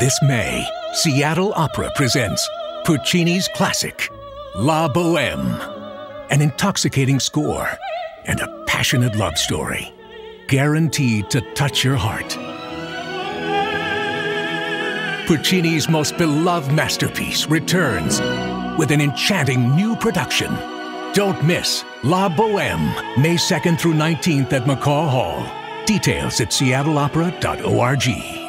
This May, Seattle Opera presents Puccini's classic, La Bohème. An intoxicating score and a passionate love story, guaranteed to touch your heart. Puccini's most beloved masterpiece returns with an enchanting new production. Don't miss La Bohème, May 2nd through 19th at McCaw Hall. Details at seattleopera.org.